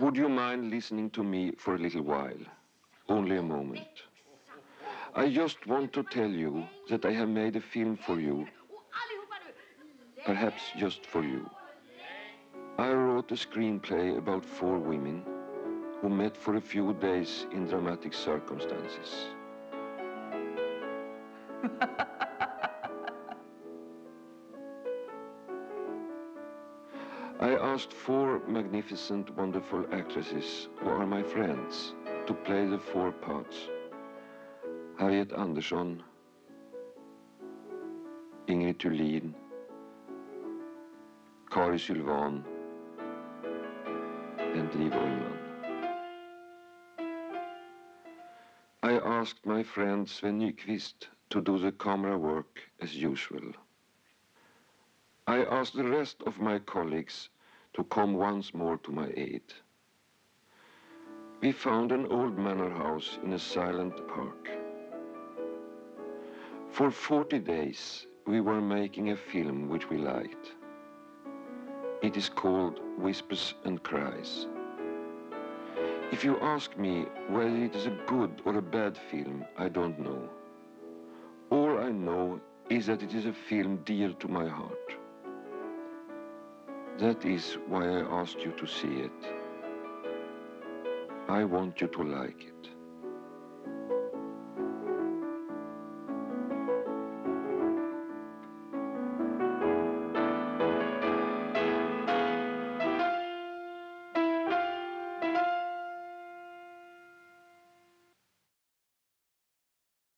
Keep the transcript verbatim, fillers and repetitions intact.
Would you mind listening to me for a little while? Only a moment. I just want to tell you that I have made a film for you. Perhaps just for you. I wrote a screenplay about four women who met for a few days in dramatic circumstances. I asked four magnificent, wonderful actresses, who are my friends, to play the four parts. Harriet Andersson, Ingrid Tullin, Karin Sylvan, and Liv Ullmann. I asked my friend Sven Nykvist to do the camera work as usual. I asked the rest of my colleagues to come once more to my aid. We found an old manor house in a silent park. For forty days, we were making a film which we liked. It is called Whispers and Cries. If you ask me whether it is a good or a bad film, I don't know. All I know is that it is a film dear to my heart. That is why I asked you to see it. I want you to like it.